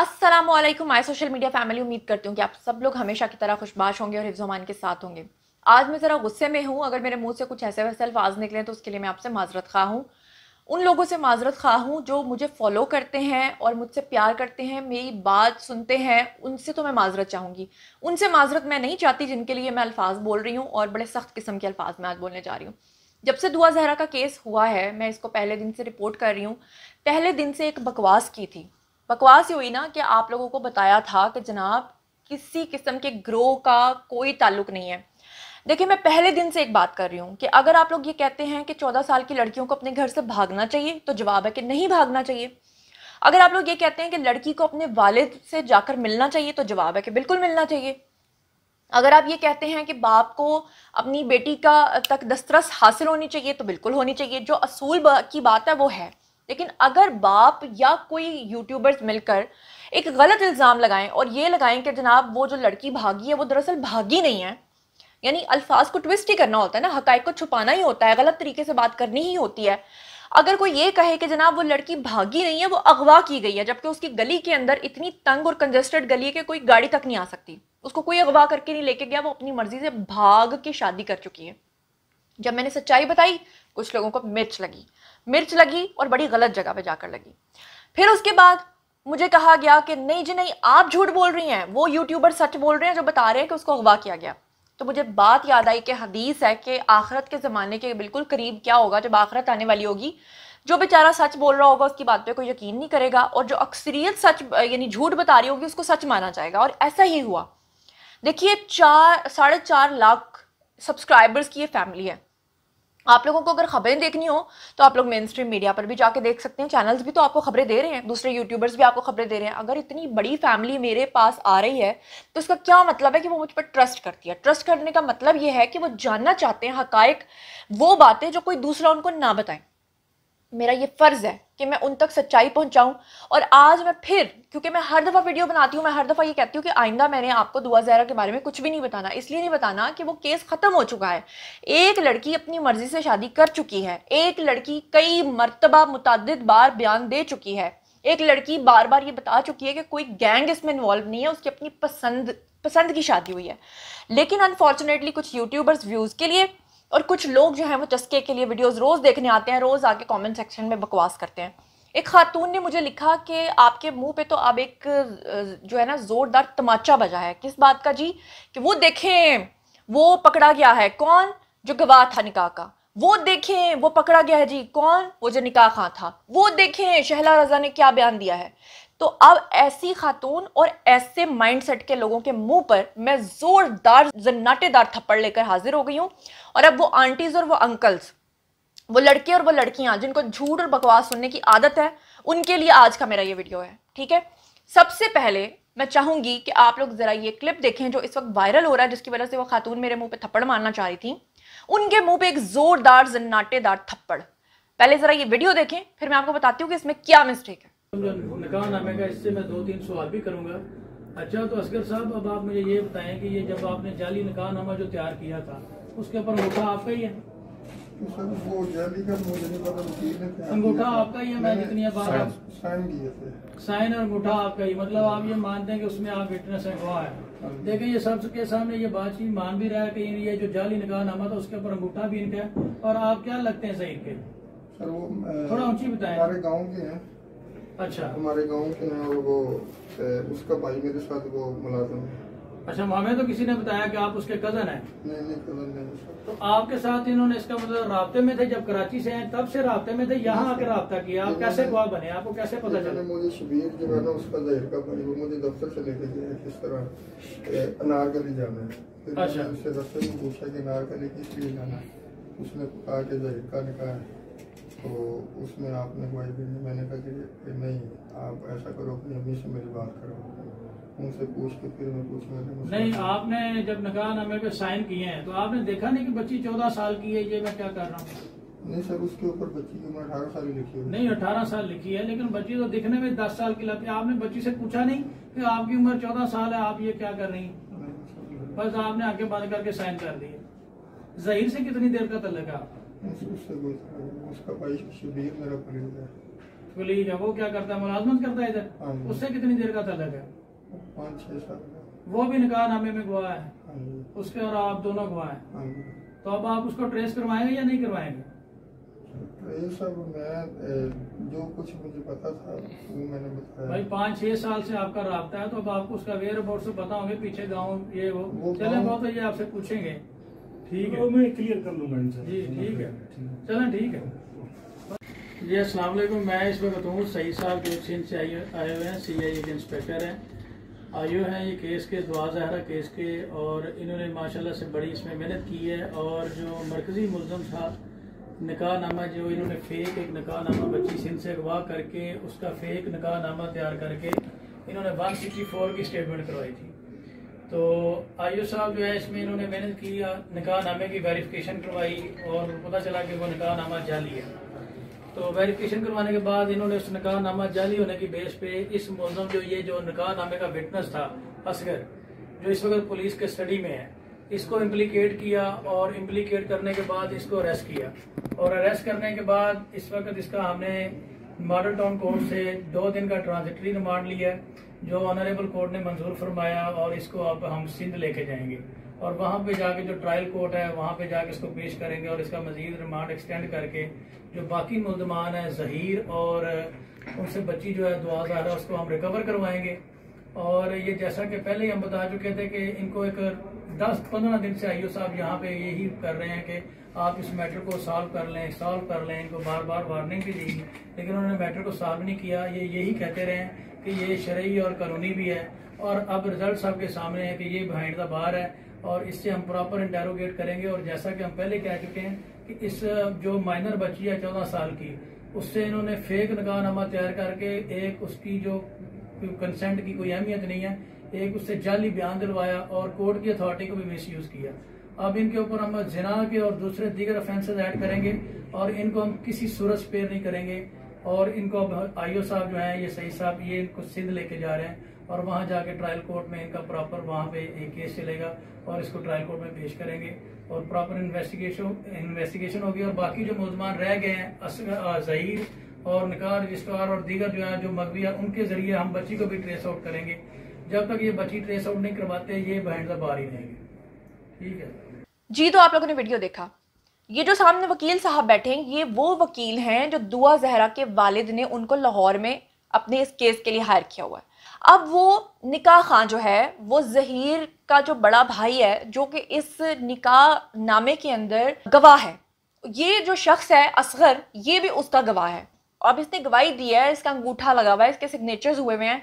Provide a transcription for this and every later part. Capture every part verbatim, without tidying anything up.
अस्सलामुअलैकुम आई social media family, उम्मीद करती हूँ कि आप सब लोग हमेशा की तरह खुशबाश होंगे और हिफ्ज़ोमान के साथ होंगे। आज मैं ज़रा गुस्से में हूँ, अगर मेरे मुंह से कुछ ऐसे वैसे अल्फाज निकले तो उसके लिए मैं आपसे माजरत खा हूँ। उन लोगों से माजरत खा हूँ जो मुझे फॉलो करते हैं और मुझसे प्यार करते हैं, मेरी बात सुनते हैं, उनसे तो मैं माजरत चाहूँगी। उनसे माजरत मैं नहीं चाहती जिनके लिए मैं अल्फाज बोल रही हूँ, और बड़े सख्त किस्म के अल्फाज मैं आज बोलने जा रही हूँ। जब से दुआ जहरा का केस हुआ है, मैं इसको पहले दिन से रिपोर्ट कर रही हूँ। पहले दिन से एक बकवास की थी, बकवास ये हुई ना कि आप लोगों को बताया था कि जनाब किसी किस्म के ग्रोह का कोई ताल्लुक नहीं है। देखिए, मैं पहले दिन से एक बात कर रही हूँ कि अगर आप लोग ये कहते हैं कि चौदह साल की लड़कियों को अपने घर से भागना चाहिए, तो जवाब है कि नहीं भागना चाहिए। अगर आप लोग ये कहते हैं कि लड़की को अपने वालिद से जाकर मिलना चाहिए, तो जवाब है कि बिल्कुल मिलना चाहिए। अगर आप ये कहते हैं कि बाप को अपनी बेटी का तक दस्तरस हासिल होनी चाहिए, तो बिल्कुल होनी चाहिए। जो असूल की बात है वो है, लेकिन अगर बाप या कोई यूट्यूबर्स मिलकर एक गलत इल्ज़ाम लगाएं और ये लगाएं कि जनाब वो जो लड़की भागी है वो दरअसल भागी नहीं है, यानी अल्फाज को ट्विस्ट ही करना होता है ना, हक़ाइक़ को छुपाना ही होता है, गलत तरीके से बात करनी ही होती है। अगर कोई ये कहे कि जनाब वो लड़की भागी नहीं है, वो अगवा की गई है, जबकि उसकी गली के अंदर इतनी तंग और कंजेस्टेड गली है कि कोई गाड़ी तक नहीं आ सकती, उसको कोई अगवा करके नहीं लेके गया, वो अपनी मर्जी से भाग के शादी कर चुकी है। जब मैंने सच्चाई बताई, कुछ लोगों को मिर्च लगी मिर्च लगी और बड़ी गलत जगह पे जाकर लगी। फिर उसके बाद मुझे कहा गया कि नहीं जी नहीं, आप झूठ बोल रही हैं, वो यूट्यूबर सच बोल रहे हैं जो बता रहे हैं कि उसको अगवा किया गया। तो मुझे बात याद आई कि हदीस है कि आखिरत के ज़माने के बिल्कुल करीब क्या होगा, जब आखिरत आने वाली होगी, जो बेचारा सच बोल रहा होगा उसकी बात पे कोई यकीन नहीं करेगा, और जो अक्सरियत सच यानी झूठ बता रही होगी उसको सच माना जाएगा, और ऐसा ही हुआ। देखिए, चार साढ़े चार लाख सब्सक्राइबर्स की ये फैमिली है। आप लोगों को अगर खबरें देखनी हो तो आप लोग मेन स्ट्रीम मीडिया पर भी जाके देख सकते हैं, चैनल्स भी तो आपको खबरें दे रहे हैं, दूसरे यूट्यूबर्स भी आपको खबरें दे रहे हैं। अगर इतनी बड़ी फैमिली मेरे पास आ रही है तो इसका क्या मतलब है कि वो मुझ पर ट्रस्ट करती है। ट्रस्ट करने का मतलब ये है कि वो जानना चाहते हैं हक़ाइक़, वो बातें जो कोई दूसरा उनको ना बताए। मेरा ये फ़र्ज़ है कि मैं उन तक सच्चाई पहुंचाऊं। और आज मैं फिर, क्योंकि मैं हर दफ़ा वीडियो बनाती हूं, मैं हर दफ़ा ये कहती हूं कि आइंदा मैंने आपको दुआ ज़हरा के बारे में कुछ भी नहीं बताना। इसलिए नहीं बताना कि वो केस ख़त्म हो चुका है, एक लड़की अपनी मर्ज़ी से शादी कर चुकी है, एक लड़की कई मरतबा मुतअद्दिद बार बयान दे चुकी है, एक लड़की बार बार ये बता चुकी है कि कोई गैंग इसमें इन्वॉल्व नहीं है, उसकी अपनी पसंद पसंद की शादी हुई है। लेकिन अनफॉर्चुनेटली कुछ यूट्यूबर्स व्यूज़ के लिए और कुछ लोग जो हैं वो चस्के के लिए वीडियोस रोज़ देखने आते हैं, रोज़ आके कमेंट सेक्शन में बकवास करते हैं। एक खातून ने मुझे लिखा कि आपके मुंह पे तो अब एक जो है ना ज़ोरदार तमाचा बजा है। किस बात का जी? कि वो देखें वो पकड़ा गया है, कौन? जो गवाह था निकाह का। वो देखें वो पकड़ा गया है जी, कौन? वो जो निकाह खां था। वो देखें शहला रज़ा ने क्या बयान दिया है। तो अब ऐसी खातून और ऐसे माइंडसेट के लोगों के मुंह पर मैं जोरदार जन्नाटेदार थप्पड़ लेकर हाजिर हो गई हूं। और अब वो आंटीज और वो अंकल्स, वो लड़के और वो लड़कियां जिनको झूठ और बकवास सुनने की आदत है, उनके लिए आज का मेरा ये वीडियो है। ठीक है, सबसे पहले मैं चाहूंगी कि आप लोग जरा ये क्लिप देखें जो इस वक्त वायरल हो रहा है, जिसकी वजह से वो खातून मेरे मुंह पर थप्पड़ मारना चाह रही थी, उनके मुंह पर एक जोरदार जन्नाटेदार थप्पड़। पहले जरा ये वीडियो देखें, फिर मैं आपको बताती हूँ कि इसमें क्या मिस्टेक है। निकाह नामे का, इससे मैं दो तीन सवाल भी करूंगा। अच्छा, तो असगर साहब, अब आप मुझे ये बताएं कि ये जब आपने जाली निकाह नामा जो तैयार किया था उसके ऊपर अंगूठा आपका ही है? वो जाली का मुझे नहीं पता, अंगूठा आपका ही है? मैं जितनी बार साइन किए थे, साइन और अंगूठा आपका ही, मतलब आप ये मानते हैं कि उसमें आप विटनेस है, गवाह है। देखें, ये सबके सामने ये बात चीज मान भी रहा है कि ये जो जाली निकाह नामा था उसके ऊपर अंगूठा भी इनका है। और आप क्या लगते हैं सही के? थोड़ा ऊंची बताए। हमारे गाँव के हैं। अच्छा, हमारे गांव के हैं, और वो उसका भाई मेरे साथ वो मुलाजिम है। अच्छा, हमें तो किसी ने बताया कि आप उसके कजन हैं। नहीं नहीं, कजन नहीं। तो आपके साथ इन्होंने, इसका मतलब राब्ते में थे, जब कराची से हैं तब से राब्ते में थे, यहाँ आकर राब्ता किया। आप कैसे गवाह बने, आपको कैसे पता चला? मुझे शबीर जो है ना उसका ज़ाहिर का भाई, वो मुझे दफ्तर से लेके गया है किस तरह अनारकली जाना है। अच्छा, उससे दफ्तर में पूछा कि अनारकली किस लिए जाना है, उसने कहा कि ज़ाहिर का निकाह है। तो उसमें आपने कोई भी नहीं, मैंने कहा कि नहीं, आप ऐसा करो अपनी अम्मी से मेरी बात करो, उनसे पूछ के फिर मैं पूछूंगा। नहीं, आपने जब निकाहनामे पे साइन किए हैं तो आपने देखा नहीं कि बच्ची चौदह साल की है, ये मैं क्या कर रहा हूँ? नहीं सर, उसके ऊपर बच्ची की उम्र अठारह साल लिखी है। नहीं, अठारह साल लिखी है, लेकिन बच्ची तो दिखने में दस साल की लगती है। आपने बच्ची से पूछा नहीं की आपकी उम्र चौदह साल है, आप ये क्या कर रही है? बस आपने आगे बंद करके साइन कर दिए। ज़हीर से कितनी देर का तल्लुक है? उसका भाई शबीर मेरा फरीद है। पुलिस है वो क्या करता है, मुलाजमत करता है इधर, उससे कितनी देर का तलब है, पाँच छह साल, वो भी निकाह नामे में गवाह है, उसके और आप दोनों गवाह हैं। तो अब आप उसको ट्रेस करवाएंगे या नहीं करवाएंगे? ट्रेस अब मैं जो कुछ मुझे पता था वो मैंने बताया। भाई पाँच छह साल से आपका राब्ता है, तो अब आपको उसका वेयर अबाउट से पता होंगे, पीछे गाँव ये वो। चले बहुत तो ये आपसे पूछेंगे, ठीक है, वो मैं क्लियर कर लूंगा जी, ठीक है, चलें ठीक है जी। अस्सलाम वालेकुम, मैं इस वक्त हूँ सही साहब जो सिंध से आए हुए हैं, सी आई ए के इंस्पेक्टर हैं, आयु हैं ये केस के, दुआ ज़हरा केस के, और इन्होंने माशाल्लाह से बड़ी इसमें मेहनत की है। और जो मरकज़ी मुल्ज़म था निकाह नामा, जो इन्होंने फ़ेक एक निकाह नामा बच्ची सिंध से अगवा करके उसका फ़ेक निकाह नामा तैयार करके इन्होंने वन सिक्सटी फोर की स्टेटमेंट करवाई थी। तो आयु साहब जो है इसमें इन्होंने मेहनत की, निकाह नामे की वेरिफिकेशन करवाई और पता चला कि वो निकाह नामा जाली है। तो वेरिफिकेशन करवाने के बाद इन्होंने उस निकाह नामा जाली होने की बेस पे इस मुल्ज़िम जो ये जो निकाह नामे का विटनेस था असगर, जो इस वक्त पुलिस के स्टडी में है, इसको इम्प्लीकेट किया और इम्प्लीकेट करने के बाद इसको अरेस्ट किया। और अरेस्ट करने के बाद इस वक्त इसका हमने मॉडल टाउन कोर्ट से दो दिन का ट्रांजिटरी रिमांड लिया जो ऑनरेबल कोर्ट ने मंजूर फरमाया, और इसको अब हम सिंध लेके जाएंगे और वहाँ पे जाके जो ट्रायल कोर्ट है वहाँ पे जाके इसको पेश करेंगे। और इसका मजीद रिमांड एक्सटेंड करके जो बाकी मुल्ज़मान है ज़हीर और उनसे बच्ची जो है दुआ ज़हरा, उसको हम रिकवर करवाएंगे। और ये जैसा कि पहले ही हम बता चुके थे कि इनको एक दस पंद्रह दिन से आईओ साहब यहाँ पे यही कर रहे हैं कि आप इस मैटर को सॉल्व कर लें सॉल्व कर लें इनको बार बार वार्निंग भी दी, लेकिन उन्होंने मैटर को सॉल्व नहीं किया। ये यही कहते रहे कि ये शरई और कानूनी भी है, और अब रिजल्ट साहब के सामने है कि ये बिहाइंड द बार है, और इससे हम प्रॉपर इंटेरोगेट करेंगे। और जैसा कि हम पहले कह चुके हैं कि इस जो माइनर बच्ची है चौदह साल की, उससे इन्होंने फेक निकाहनामा तैयार करके एक उसकी जो कंसेंट की कोई अहमियत नहीं है, एक उससे जाली बयान दिलवाया और कोर्ट की अथॉरिटी को भी मिसयूज किया। अब इनके ऊपर हम जिना के और दूसरे दीगर ऑफेंसेज ऐड करेंगे और इनको हम किसी सूरत स्पेयर नहीं करेंगे। और इनको अब आईओ साहब जो हैं ये सही साहब ये इनको सिंध लेके जा रहे हैं, और वहाँ जाके ट्रायल कोर्ट में इनका प्रॉपर वहाँ पे एक केस चलेगा और इसको ट्रायल कोर्ट में पेश करेंगे और प्रॉपर इन्वेस्टिगेशन इन्वेस्टिगेशन होगी। और बाकी जो मुलजमान रह गए हैं ज़हीर और निकाह रजिस्ट्रार और दीगर जो है जो मगवी है, उनके जरिए हम बच्ची को भी ट्रेस आउट करेंगे। जब तक ये बच्ची ट्रेस आउट नहीं करवाते ये बिहाइंड द बार ही रहेंगे, ठीक है जी। तो आप लोगों ने वीडियो देखा, ये जो सामने वकील साहब बैठे हैं ये वो वकील हैं जो दुआ ज़हरा के वालिद ने उनको लाहौर में अपने इस केस के लिए हायर किया हुआ है। अब वो निकाह खां जो है वो ज़हीर का जो बड़ा भाई है जो कि इस निकाह नामे के अंदर गवाह है, ये जो शख्स है असगर ये भी उसका गवाह है। अब इसने गवाही दी है, इसका अंगूठा लगा हुआ है, इसके सिग्नेचर्स हुए हुए हैं।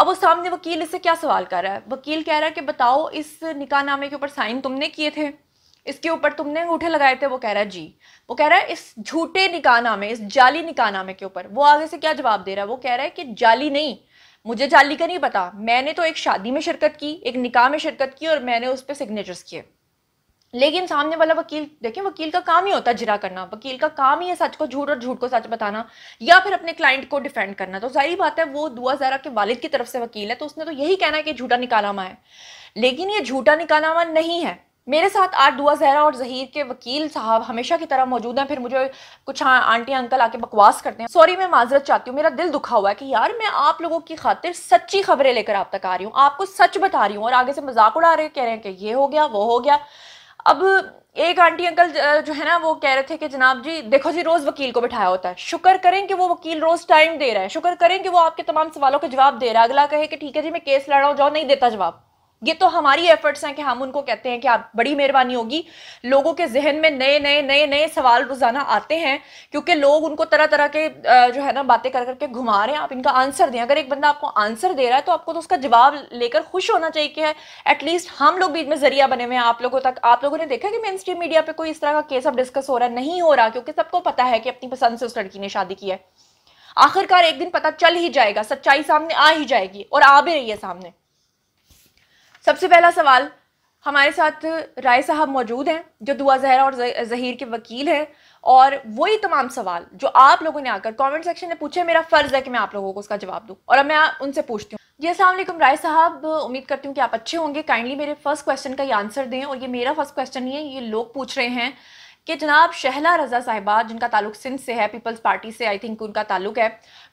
अब वो सामने वकील इससे क्या सवाल कर रहा है, वकील कह रहा है कि बताओ इस निकाह नामे के ऊपर साइन तुमने किए थे, इसके ऊपर तुमने अंगूठे लगाए थे। वो कह रहा है जी, वो कह रहा है इस झूठे निकाहनामे इस जाली निकाहनामे के ऊपर। वो आगे से क्या जवाब दे रहा है, वो कह रहा है कि जाली नहीं, मुझे जाली का नहीं पता, मैंने तो एक शादी में शिरकत की, एक निकाह में शिरकत की और मैंने उस पर सिग्नेचर्स किए। लेकिन सामने वाला वकील, देखिए वकील का काम ही होता है जिरा करना, वकील का काम ही है सच को झूठ और झूठ को सच बताना या फिर अपने क्लाइंट को डिफेंड करना। तो जाहिर बात है वो दुआ ज़हरा के वालिद की तरफ से वकील है, तो उसने तो यही कहना है कि झूठा निकाहनामा है, लेकिन ये झूठा निकाहनामा नहीं है। मेरे साथ आज दुआ ज़हरा और ज़हीर के वकील साहब हमेशा की तरह मौजूद हैं, फिर मुझे कुछ आंटी अंकल आके बकवास करते हैं, सॉरी मैं माजरत चाहती हूँ, मेरा दिल दुखा हुआ है कि यार मैं आप लोगों की खातिर सच्ची खबरें लेकर आप तक आ रही हूँ, आपको सच बता रही हूँ, और आगे से मजाक उड़ा रहे कह रहे हैं कि ये हो गया वो हो गया। अब एक आंटी अंकल जो है ना वो कह रहे थे कि जनाब जी देखो जी रोज़ वकील को बिठाया होता है, शुक्र करें कि वो वकील रोज़ टाइम दे रहा है, शुक्र करें कि वो आपके तमाम सवालों का जवाब दे रहा है। अगला कहे कि ठीक है जी मैं केस लड़ रहा हूँ, जाओ, नहीं देता जवाब। ये तो हमारी एफर्ट्स हैं कि हम उनको कहते हैं कि आप बड़ी मेहरबानी होगी, लोगों के जहन में नए नए नए नए सवाल रोजाना आते हैं क्योंकि लोग उनको तरह तरह के जो है ना बातें कर करके घुमा रहे हैं, आप इनका आंसर दें। अगर एक बंदा आपको आंसर दे रहा है तो आपको तो उसका जवाब लेकर खुश होना चाहिए कि एटलीस्ट हम लोग बीच में जरिया बने हुए हैं आप लोगों तक। आप लोगों ने देखा कि मेन स्ट्रीम मीडिया पर कोई इस तरह का केस अब डिस्कस हो रहा नहीं हो रहा, क्योंकि सबको पता है कि अपनी पसंद से उस लड़की ने शादी की है, आखिरकार एक दिन पता चल ही जाएगा, सच्चाई सामने आ ही जाएगी और आ भी रही है सामने। सबसे पहला सवाल, हमारे साथ राय साहब मौजूद हैं जो दुआ ज़हरा और ज़हीर के वकील हैं, और वही तमाम सवाल जो आप लोगों ने आकर कमेंट सेक्शन में पूछे, मेरा फ़र्ज़ है कि मैं आप लोगों को उसका जवाब दूं। और अब मैं उनसे पूछती हूँ जी। अस्सलाम वालेकुम राय साहब, उम्मीद करती हूँ कि आप अच्छे होंगे, काइंडली मेरे फर्स्ट क्वेश्चन का ये आंसर दें। और ये मेरा फर्स्ट क्वेश्चन नहीं है, ये लोग पूछ रहे हैं कि जनाब शहला रज़ा साहिबा जिनका ताल्लुक सिंध से है, पीपल्स पार्टी से आई थिंक उनका ताल्लुक है,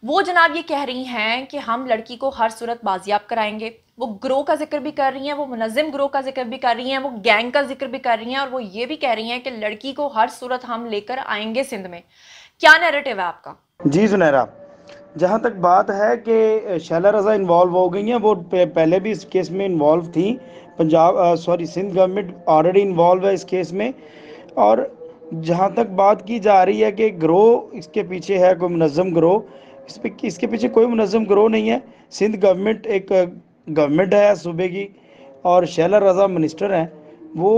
वो जनाब ये कह रही हैं कि हम लड़की को हर सूरत बाजियाब कराएंगे। वो ग्रो का जिक्र भी कर रही हैं, वो मुनज़्ज़िम ग्रो का जिक्र भी कर रही हैं, वो गैंग का जिक्र भी कर रही हैं, और वो ये भी कह रही हैं कि लड़की को हर सूरत हम लेकर आएंगे सिंध में। क्या नैरेटिव है आपका? जी जुनैरा, जहाँ तक बात है कि शहला रज़ा इन्वॉल्व हो गई हैं, वो पहले भी इस केस में इन्वॉल्व थी, Punjab sorry Sindh government already involve है इस केस में। और जहाँ तक बात की जा रही है कि ग्रो इसके पीछे है, कोई मुनज़्ज़म ग्रो, इस पे इसके पीछे कोई मुनज़्ज़म ग्रो नहीं है। सिंध गवर्नमेंट एक गवर्नमेंट है सूबे की, और शहला रज़ा मिनिस्टर हैं, वो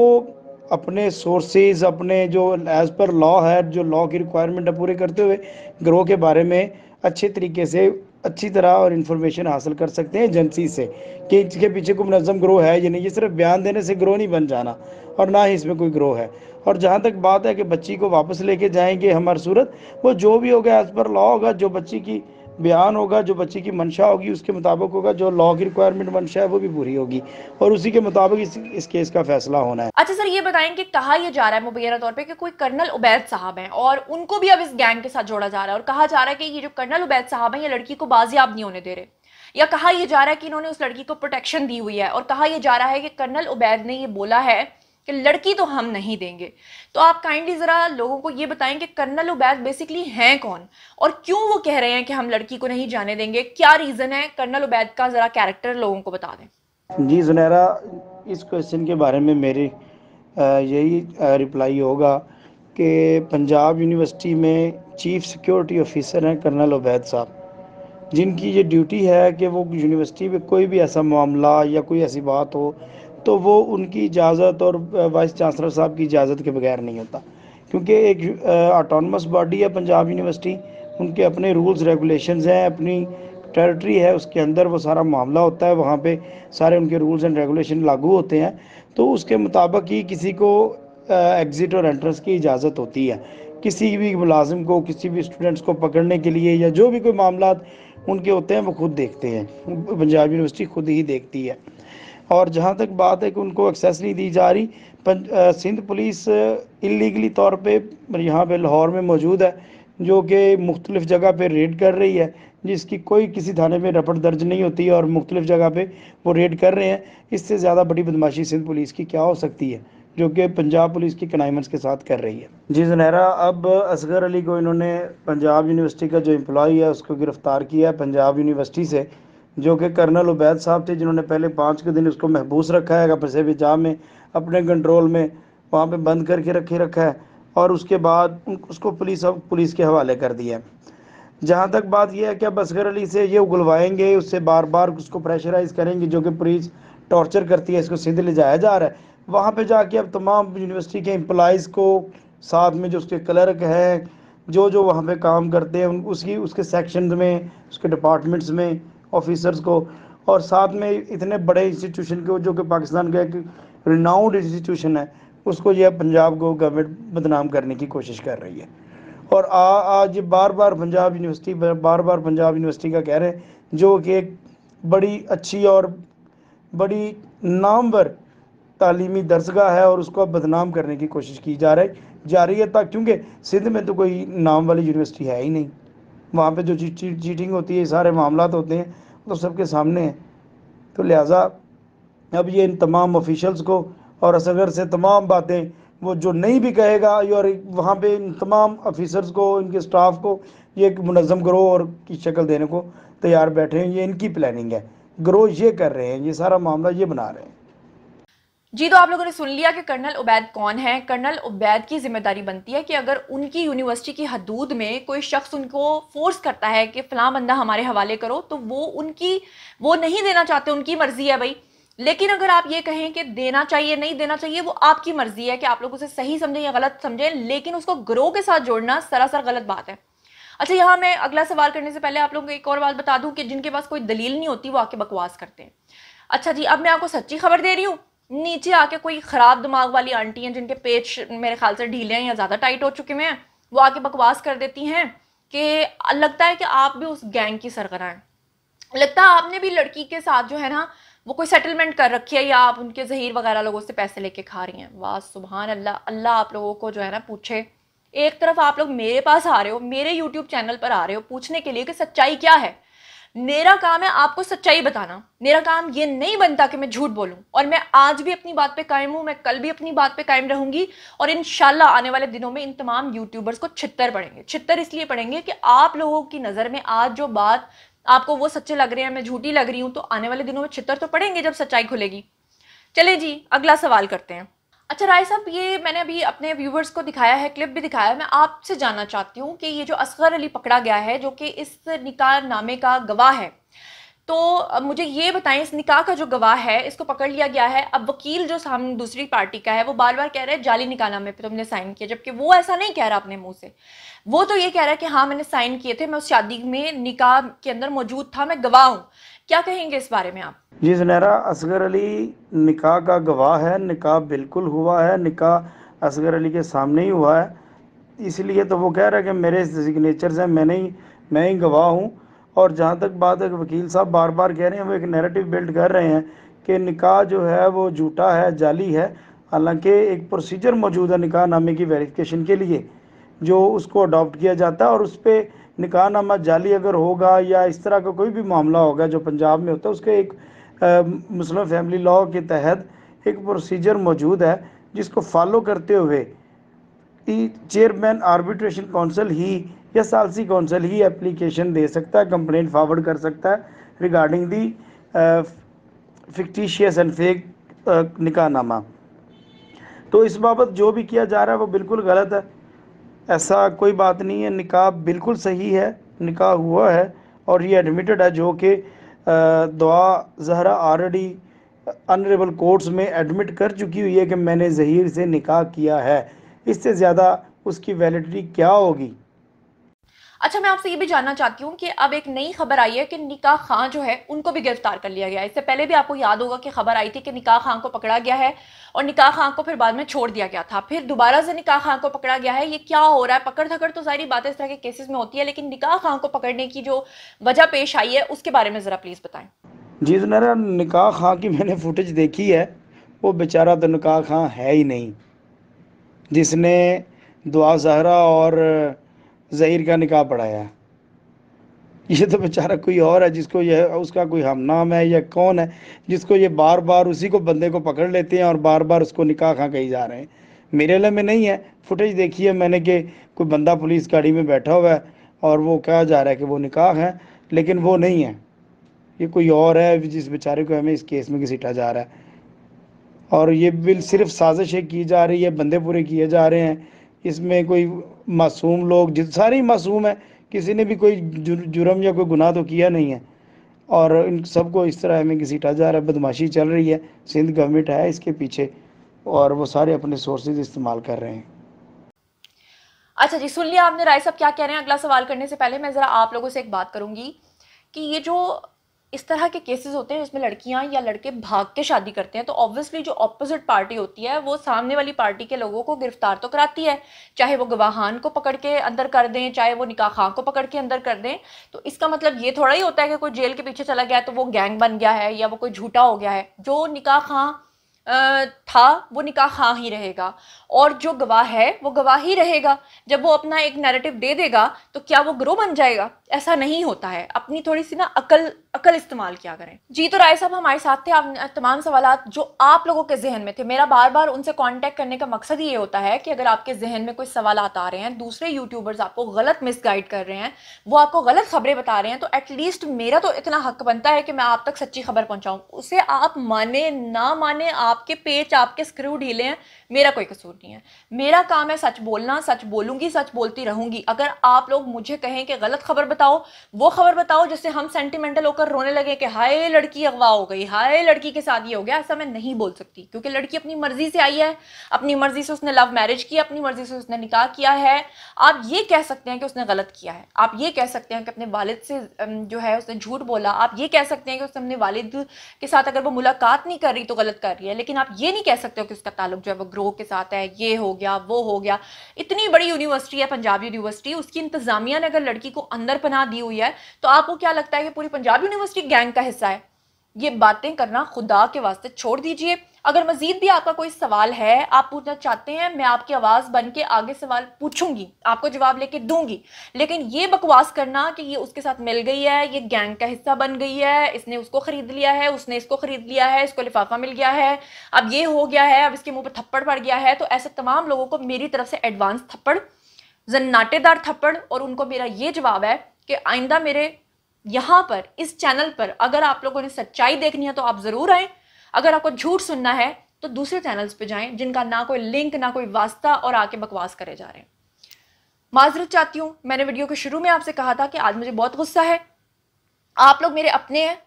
अपने सोर्सेज अपने जो एज़ पर लॉ है, जो लॉ की रिक्वायरमेंट है, पूरे करते हुए ग्रो के बारे में अच्छे तरीके से अच्छी तरह और इन्फॉर्मेशन हासिल कर सकते हैं एजेंसी से कि इसके पीछे कोई मुनज़्ज़म ग्रो है या नहीं। ये सिर्फ बयान देने से ग्रो नहीं बन जाना, और ना ही इसमें कोई ग्रो है। और जहाँ तक बात है कि बच्ची को वापस लेके जाएंगे हमारे सूरत, वो जो भी होगा एज़ पर लॉ होगा, जो बच्ची की बयान होगा, जो बच्ची की मंशा होगी उसके मुताबिक होगा, जो लॉ की रिक्वायरमेंट मंशा है वो भी पूरी होगी, और उसी के मुताबिक इस, इस केस का फैसला होना है। अच्छा सर, ये बताएं कि कहा यह जा रहा है मुबैना तौर पे कि कोई कर्नल उबैद साहब हैं और उनको भी अब इस गैंग के साथ जोड़ा जा रहा है, और कहा जा रहा है कि ये जो कर्नल उबैद साहब हैं ये लड़की को बाजियाब नहीं होने दे रहे, या कहा यह जा रहा है कि इन्होंने उस लड़की को प्रोटेक्शन दी हुई है, और कहा यह जा रहा है कि कर्नल उबैद ने यह बोला है कि लड़की तो हम नहीं देंगे। तो आप काइंडली ज़रा लोगों को ये बताएं कि कर्नल उबैद बेसिकली हैं कौन, और क्यों वो कह रहे हैं कि हम लड़की को नहीं जाने देंगे? क्या रीज़न है कर्नल उबैद का? ज़रा कैरेक्टर लोगों को बता दें। जी जुनैरा, इस क्वेश्चन के बारे में मेरे यही रिप्लाई होगा कि पंजाब यूनिवर्सिटी में चीफ सिक्योरिटी ऑफिसर हैं कर्नल उबैद साहब, जिनकी ये ड्यूटी है कि वो यूनिवर्सिटी में कोई भी ऐसा मामला या कोई ऐसी बात हो तो वो उनकी इजाज़त और वाइस चांसलर साहब की इजाज़त के बगैर नहीं होता, क्योंकि एक ऑटोनमस बॉडी है पंजाब यूनिवर्सिटी, उनके अपने रूल्स रेगुलेशंस हैं, अपनी टेरिटरी है, उसके अंदर वो सारा मामला होता है, वहाँ पे सारे उनके रूल्स एंड रेगुलेशन लागू होते हैं, तो उसके मुताबिक ही किसी को एग्ज़िट और एंट्रेंस की इजाज़त होती है। किसी भी मुलाजिम को, किसी भी स्टूडेंट्स को पकड़ने के लिए या जो भी कोई मामला उनके होते हैं वो खुद देखते हैं, पंजाब यूनिवर्सिटी खुद ही देखती है। और जहाँ तक बात है कि उनको एक्सेस नहीं दी जा रही, सिंध पुलिस इलीगली तौर पे यहाँ पे लाहौर में मौजूद है, जो कि मुख्तलिफ़ जगह पे रेड कर रही है, जिसकी कोई किसी थाने में रपट दर्ज नहीं होती, और मुख्तलिफ़ जगह पे वो रेड कर रहे हैं। इससे ज़्यादा बड़ी बदमाशी सिंध पुलिस की क्या हो सकती है, जो कि पंजाब पुलिस की कनाइमेंस के साथ कर रही है। जी जुनैरा, अब असगर अली को इन्होंने, पंजाब यूनिवर्सिटी का जो एम्प्लॉई है, उसको गिरफ़्तार किया है पंजाब यूनिवर्सिटी से, जो कि कर्नल उबैद साहब थे, जिन्होंने पहले पाँच के दिन उसको महबूस रखा है पसेब जाह में, अपने कंट्रोल में वहाँ पे बंद करके रखे रखा है, और उसके बाद उसको पुलिस अब पुलिस के हवाले कर दिया है। जहाँ तक बात यह है कि अब असगर अली से ये उगलवाएंगे, उससे बार बार उसको प्रेशराइज़ करेंगे, जो कि पुलिस टॉर्चर करती है, इसको सिंध ले जाया जा रहा है। वहाँ पर जाके अब तमाम यूनिवर्सिटी के एम्प्लॉज़ को साथ में जो उसके क्लर्क हैं, जो जो वहाँ पर काम करते हैं, उसकी उसके सेक्शन में, उसके डिपार्टमेंट्स में ऑफिसर्स को, और साथ में इतने बड़े इंस्टीट्यूशन को, जो कि पाकिस्तान का एक रिनाउंड इंस्टीट्यूशन है, उसको यह पंजाब को गवर्नमेंट बदनाम करने की कोशिश कर रही है। और आ, आज बार बार पंजाब यूनिवर्सिटी बार बार पंजाब यूनिवर्सिटी का कह रहे हैं, जो कि एक बड़ी अच्छी और बड़ी नामवर तालीमी दर्सगाह है, और उसको बदनाम करने की कोशिश की जा रही जा रही है, ताकि क्योंकि सिंध में तो कोई नाम वाली यूनिवर्सिटी है ही नहीं, वहाँ पे जो चीटिंग होती है, सारे मामलात होते हैं, तो सबके सामने हैं। तो लिहाजा अब ये इन तमाम ऑफिशल्स को और असगर से तमाम बातें, वो जो नहीं भी कहेगा, और वहाँ पे इन तमाम ऑफिसर्स को, इनके स्टाफ को ये एक मुनज़्ज़म ग्रो और की शक्ल देने को तैयार बैठे हैं। ये इनकी प्लानिंग है, ग्रो ये कर रहे हैं, ये सारा मामला ये बना रहे हैं। जी, तो आप लोगों ने सुन लिया कि कर्नल उबैद कौन है। कर्नल उबैद की जिम्मेदारी बनती है कि अगर उनकी यूनिवर्सिटी की हदूद में कोई शख्स उनको फोर्स करता है कि फ़लाँ बंदा हमारे हवाले करो, तो वो उनकी वो नहीं देना चाहते, उनकी मर्ज़ी है भाई। लेकिन अगर आप ये कहें कि देना चाहिए नहीं देना चाहिए, वो आपकी मर्ज़ी है कि आप लोग उसे सही समझें या गलत समझें, लेकिन उसको ग्रो के साथ जोड़ना सरासर गलत बात है। अच्छा, यहाँ मैं अगला सवाल करने से पहले आप लोगों को एक और बात बता दूँ कि जिनके पास कोई दलील नहीं होती वो आके बकवास करते हैं। अच्छा जी, अब मैं आपको सच्ची खबर दे रही हूँ, नीचे आके कोई ख़राब दिमाग वाली आंटी हैं जिनके पेच मेरे ख्याल से ढीले हैं या ज़्यादा टाइट हो चुके हैं, वो आके बकवास कर देती हैं कि लगता है कि आप भी उस गैंग की सरगना हैं, लगता है आपने भी लड़की के साथ जो है ना वो कोई सेटलमेंट कर रखी है या आप उनके जहीर वगैरह लोगों से पैसे लेके खा रही हैं। वाह सुभान अल्लाह, अल्लाह आप लोगों को जो है ना पूछे। एक तरफ आप लोग मेरे पास आ रहे हो, मेरे यूट्यूब चैनल पर आ रहे हो पूछने के लिए कि सच्चाई क्या है। मेरा काम है आपको सच्चाई बताना, मेरा काम ये नहीं बनता कि मैं झूठ बोलूँ। और मैं आज भी अपनी बात पर कायम हूँ, मैं कल भी अपनी बात पर कायम रहूँगी और इंशाल्लाह आने वाले दिनों में इन तमाम यूट्यूबर्स को छित्तर पड़ेंगे। छित्तर इसलिए पड़ेंगे कि आप लोगों की नज़र में आज जो बात आपको वो सच्चे लग रहे हैं, मैं झूठी लग रही हूँ, तो आने वाले दिनों में छितर तो पड़ेंगे जब सच्चाई खुलेगी। चले जी अगला सवाल करते हैं। अच्छा राय साहब, ये मैंने अभी अपने व्यूवर्स को दिखाया है, क्लिप भी दिखाया है। मैं आपसे जानना चाहती हूँ कि ये जो असगर अली पकड़ा गया है जो कि इस निकाह नामे का गवाह है, तो मुझे ये बताएं इस निकाह का जो गवाह है इसको पकड़ लिया गया है। अब वकील जो सामने दूसरी पार्टी का है वो बार बार कह रहा है जाली निकाह नामे पे तुमने साइन किया, जबकि वो ऐसा नहीं कह रहा अपने मुंह से। वो तो ये कह रहा है कि हाँ मैंने साइन किए थे, मैं उस शादी में निकाह के अंदर मौजूद था, मैं गवाह हूँ। क्या कहेंगे इस बारे में आप? जी ज़ुनैरा, असगर अली निकाह का गवाह है, निकाह बिल्कुल हुआ है, निकाह असगर अली के सामने ही हुआ है, इसलिए तो वो कह रहा है कि मेरे सिग्नेचर्स हैं, मैंने ही मैं ही गवाह हूँ। और जहाँ तक बात है वकील साहब बार बार कह रहे हैं, वो एक नैरेटिव बिल्ड कर रहे हैं कि निकाह जो है वो झूठा है, जाली है। हालांकि एक प्रोसीजर मौजूद है निकाह नामे की वेरिफिकेशन के लिए जो उसको अडॉप्ट किया जाता है, और उस पर निकाह नामा जाली अगर होगा या इस तरह का कोई भी मामला होगा जो पंजाब में होता है, उसके एक मुस्लिम फैमिली लॉ के तहत एक प्रोसीजर मौजूद है जिसको फॉलो करते हुए चेयरमैन आर्बिट्रेशन काउंसिल ही या सालसी काउंसिल ही एप्लीकेशन दे सकता है, कंप्लेंट फॉरवर्ड कर सकता है regarding the fictitious and fake निकाहनामा। तो इस बाबत जो भी किया जा रहा है वो बिल्कुल गलत है, ऐसा कोई बात नहीं है। निकाह बिल्कुल सही है, निकाह हुआ है और ये एडमिटेड है, जो कि Dua Zahra already honourable courts में एडमिट कर चुकी हुई है कि मैंने जहीर से निकाह किया है। इससे ज़्यादा उसकी वैलिडिटी क्या होगी? अच्छा, मैं आपसे ये भी जानना चाहती हूँ कि अब एक नई खबर आई है कि निकाह खान जो है उनको भी गिरफ्तार कर लिया गया है। इससे पहले भी आपको याद होगा कि खबर आई थी कि निकाह खान को पकड़ा गया है और निकाह खान को फिर बाद में छोड़ दिया गया था, फिर दोबारा से निकाह खान को पकड़ा गया है। ये क्या हो रहा है? पकड़ धकड़ तो सारी बातें इस तरह के केसेस में होती है, लेकिन निकाह खान को पकड़ने की जो वजह पेश आई है उसके बारे में ज़रा प्लीज़ बताएं। जी ज़ुनैरा, निकाह खान की मैंने फुटेज देखी है, वो बेचारा तो निकाह खान है ही नहीं जिसने दुआ जहरा और ज़हीर का निकाह पढ़ाया। ये तो बेचारा कोई और है जिसको यह उसका कोई हम नाम है या कौन है जिसको ये बार बार उसी को बंदे को पकड़ लेते हैं और बार बार उसको निकाह खां कही जा रहे हैं। मेरे लिए में नहीं है, फुटेज देखी है मैंने कि कोई बंदा पुलिस गाड़ी में बैठा हुआ है और वो कहा जा रहा है कि वो निकाह है, लेकिन वो नहीं है, ये कोई और है जिस बेचारे को हमें इस केस में घसीटा जा रहा है। और ये बिल सिर्फ साजिशें की जा रही है, बंदे पूरे किए जा रहे हैं, इसमें कोई मासूम लोग जिस सारे मासूम हैं, किसी ने भी कोई जुर्म या कोई गुनाह तो किया नहीं है और इन सबको इस तरह हमें घसीटा जा रहा है। बदमाशी चल रही है, सिंध गवर्नमेंट है इसके पीछे और वो सारे अपने सोर्सेज इस्तेमाल कर रहे हैं। अच्छा जी, सुन लिया आपने राय साहब क्या कह रहे हैं। अगला सवाल करने से पहले मैं ज़रा आप लोगों से एक बात करूँगी कि ये जो इस तरह के केसेस होते हैं जिसमें लड़कियां या लड़के भाग के शादी करते हैं, तो ऑब्वियसली जो ऑपोजिट पार्टी होती है वो सामने वाली पार्टी के लोगों को गिरफ्तार तो कराती है, चाहे वो गवाहान को पकड़ के अंदर कर दें, चाहे वो निकाह खां को पकड़ के अंदर कर दें। तो इसका मतलब ये थोड़ा ही होता है कि कोई जेल के पीछे चला गया तो वो गैंग बन गया है या वो कोई झूठा हो गया है। जो निकाह खां था वो निकाह खां ही रहेगा और जो गवाह है वो गवाह ही रहेगा। जब वो अपना एक नैरेटिव दे देगा तो क्या वो ग्रो बन जाएगा? ऐसा नहीं होता है। अपनी थोड़ी सी ना अकल अकल इस्तेमाल किया करें। जी तो राय साहब हमारे साथ थे, आप तमाम सवालात जो आप लोगों के जहन में थे। मेरा बार बार उनसे कांटेक्ट करने का मकसद ये होता है कि अगर आपके जहन में कोई सवालात आ रहे हैं, दूसरे यूट्यूबर्स आपको गलत मिसगाइड कर रहे हैं, वो आपको गलत खबरें बता रहे हैं, तो एटलीस्ट मेरा तो इतना हक बनता है कि मैं आप तक सच्ची खबर पहुँचाऊँ। उसे आप माने ना माने, आपके पेच आपके स्क्रू ढीले हैं, मेरा कोई कसूर नहीं है। मेरा काम है सच बोलना, सच बोलूंगी, सच बोलती रहूंगी। अगर आप लोग मुझे कहें कि गलत खबर बताओ, वो खबर बताओ जिससे हम सेंटिमेंटल होकर रोने लगे कि हाय लड़की अगवा हो गई, हाय लड़की के साथ ये हो गया। ऐसा मैं नहीं बोल सकती क्योंकि लड़की अपनी मर्जी से आई है, अपनी मर्जी से उसने लव मैरिज किया, अपनी मर्जी से उसने निकाह किया है। आप ये कह सकते हैं कि उसने गलत किया है, आप ये कह सकते हैं कि अपने वालिद से जो है उसने झूठ बोला, आप ये कह सकते हैं कि उसने अपने वालिद के साथ अगर वो मुलाकात नहीं कर रही तो गलत कर रही है, लेकिन आप ये नहीं कह सकते हो कि उसका ताल्लुक जो है वो ग्रोह के साथ है, ये हो गया वो हो गया। इतनी बड़ी यूनिवर्सिटी है पंजाब यूनिवर्सिटी, उसकी इंतजामिया ने अगर लड़की को अंदर पनाह दी हुई है तो आपको क्या लगता है कि पूरी पंजाब यूनिवर्सिटी गैंग का हिस्सा है? ये बातें करना खुदा के वास्ते छोड़ दीजिए। अगर मजीद भी आपका कोई सवाल है, आप पूछना चाहते हैं, मैं आपकी आवाज़ बन के आगे सवाल पूछूंगी, आपको जवाब लेके दूंगी। लेकिन ये बकवास करना कि ये उसके साथ मिल गई है, ये गैंग का हिस्सा बन गई है, इसने उसको ख़रीद लिया है, उसने इसको ख़रीद लिया है, इसको लिफाफा मिल गया है, अब ये हो गया है, अब इसके मुँह पर थप्पड़ पड़ गया है, तो ऐसे तमाम लोगों को मेरी तरफ से एडवांस थप्पड़, जन्नाटेदार थप्पड़। और उनको मेरा ये जवाब है कि आइंदा मेरे यहाँ पर इस चैनल पर अगर आप लोगों ने सच्चाई देखनी है तो आप ज़रूर आएँ, अगर आपको झूठ सुनना है तो दूसरे चैनल्स पे जाएं जिनका ना कोई लिंक ना कोई वास्ता और आके बकवास करे जा रहे हैं। माजरत चाहती हूँ, मैंने वीडियो के शुरू में आपसे कहा था कि आज मुझे बहुत गुस्सा है, आप लोग मेरे अपने हैं।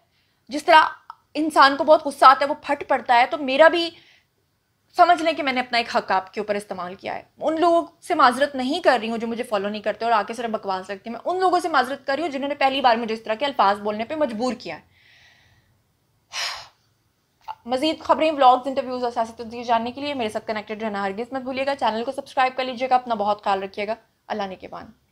जिस तरह इंसान को बहुत गुस्सा आता है वो फट पड़ता है, तो मेरा भी समझ लें कि मैंने अपना एक हक आपके ऊपर इस्तेमाल किया है। उन लोगों से माजरत नहीं कर रही हूँ जो मुझे फॉलो नहीं करते और आके सिर्फ बकवास लगती है, मैं उन लोगों से माजरत कर रही हूँ जिन्होंने पहली बार मुझे इस तरह के अल्फाज बोलने पर मजबूर किया है। मजीद खबरें, ब्लॉग्स, इंटरव्यूज़ और सियासत जानने के लिए मेरे साथ कनेक्टेड रहना हरगिज़ मत भूलिएगा। चैनल को सब्सक्राइब कर लीजिएगा। अपना बहुत ख्याल रखिएगा। अल्लाह नेकेबान।